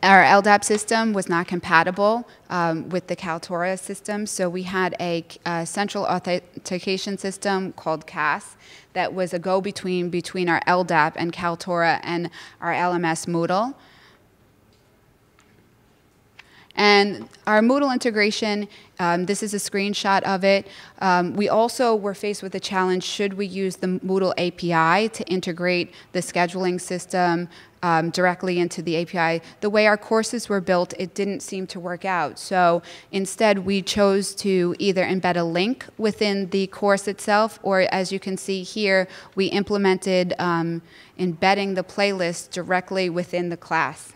Our LDAP system was not compatible with the Kaltura system, so we had a central authentication system called CAS that was a go-between between our LDAP and Kaltura and our LMS Moodle. And our Moodle integration, this is a screenshot of it. We also were faced with the challenge, should we use the Moodle API to integrate the scheduling system directly into the API? The way our courses were built, it didn't seem to work out. So instead, we chose to either embed a link within the course itself, or as you can see here, we implemented embedding the playlist directly within the class.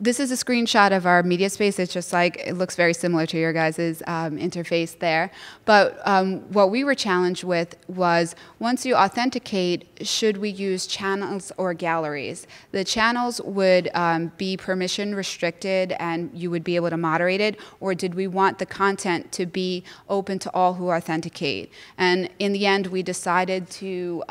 This is a screenshot of our media space. It's just like, it looks very similar to your guys' interface there. But what we were challenged with was, once you authenticate, should we use channels or galleries? The channels would be permission restricted and you would be able to moderate it, or did we want the content to be open to all who authenticate? And in the end, we decided to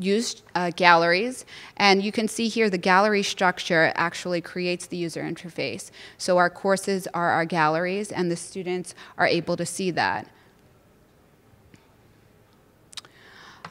used galleries, and you can see here the gallery structure actually creates the user interface. So our courses are our galleries, and the students are able to see that.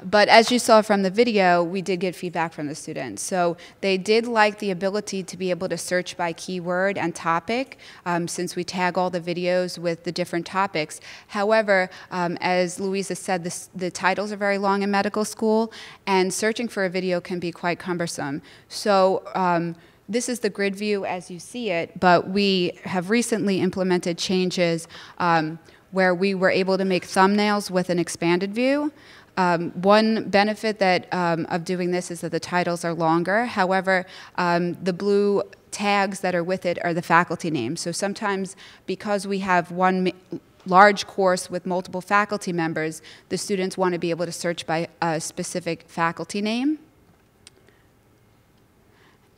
But as you saw from the video, we did get feedback from the students. So they did like the ability to be able to search by keyword and topic, since we tag all the videos with the different topics. However, as Louisa said, the titles are very long in medical school, and searching for a video can be quite cumbersome. So this is the grid view as you see it, but we have recently implemented changes where we were able to make thumbnails with an expanded view. One benefit that, of doing this is that the titles are longer. However, the blue tags that are with it are the faculty names. So sometimes, because we have one large course with multiple faculty members, the students want to be able to search by a specific faculty name.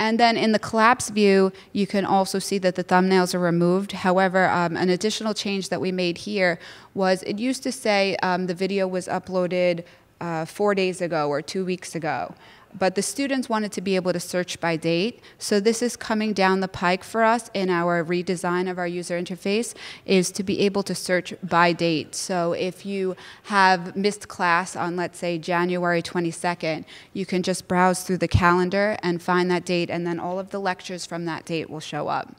And then in the collapse view, you can also see that the thumbnails are removed. However, an additional change that we made here was, it used to say the video was uploaded 4 days ago or 2 weeks ago. But the students wanted to be able to search by date. So this is coming down the pike for us in our redesign of our user interface, is to be able to search by date. So if you have missed class on, let's say, January 22nd, you can just browse through the calendar and find that date, and then all of the lectures from that date will show up.